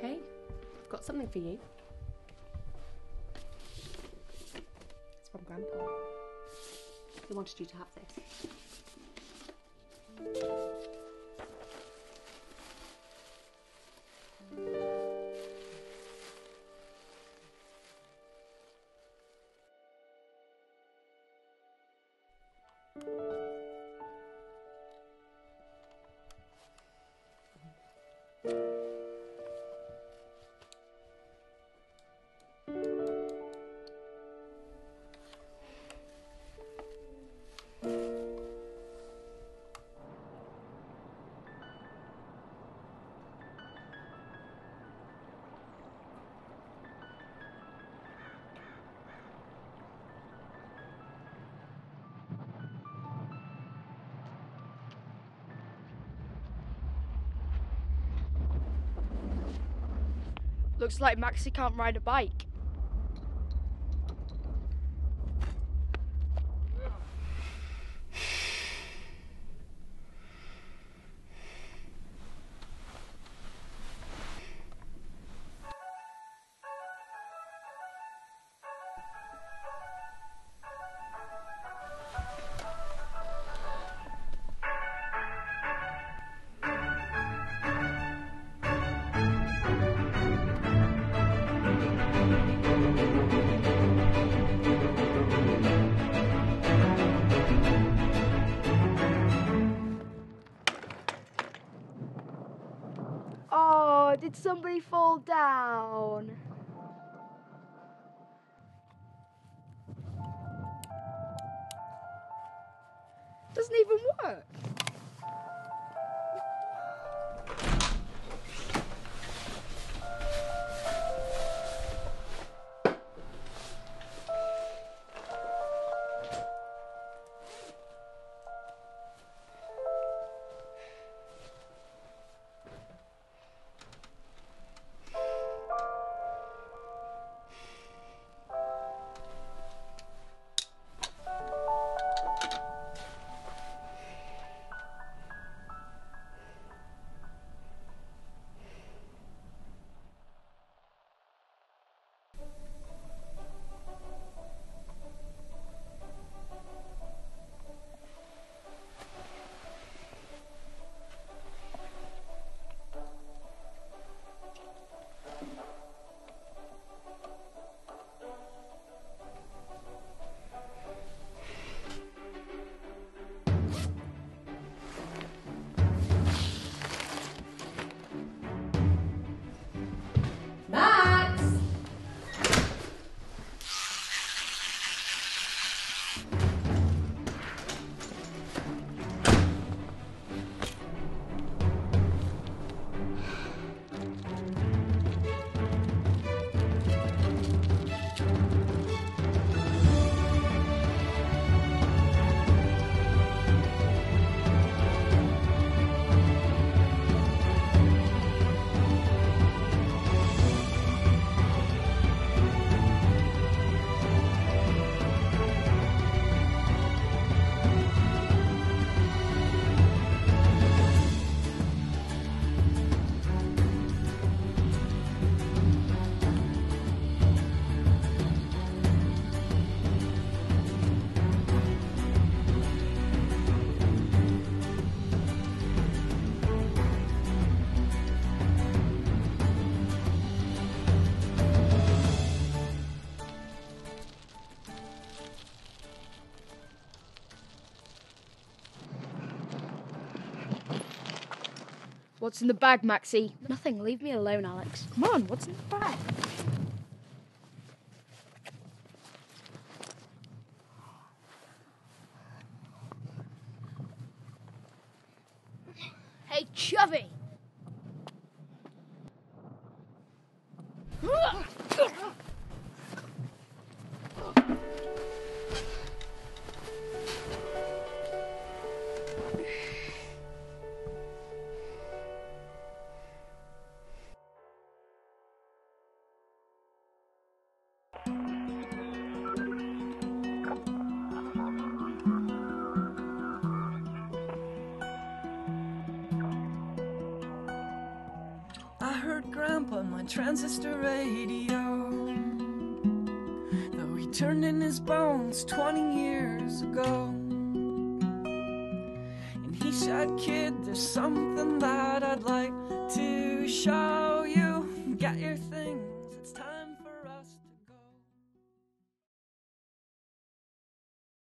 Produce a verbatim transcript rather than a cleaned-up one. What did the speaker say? Hey, I've got something for you. It's from Grandpa. He wanted you to have this. Looks like Maxie can't ride a bike. Oh, did somebody fall down? Doesn't even work. What's in the bag, Maxie? Nothing. Leave me alone, Alex. Come on, what's in the bag? Hey, Chubby! on Transistor Radio. Though he turned in his bones twenty years ago. And he said, "Kid, there's something that I'd like to show you. Got your thing."